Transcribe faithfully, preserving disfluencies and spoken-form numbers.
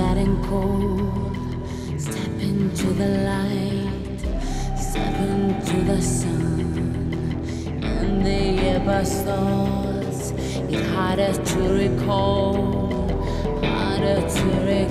getting cold. Step into the light, step into the sun, and the airburst thoughts get harder to recall, harder to recall.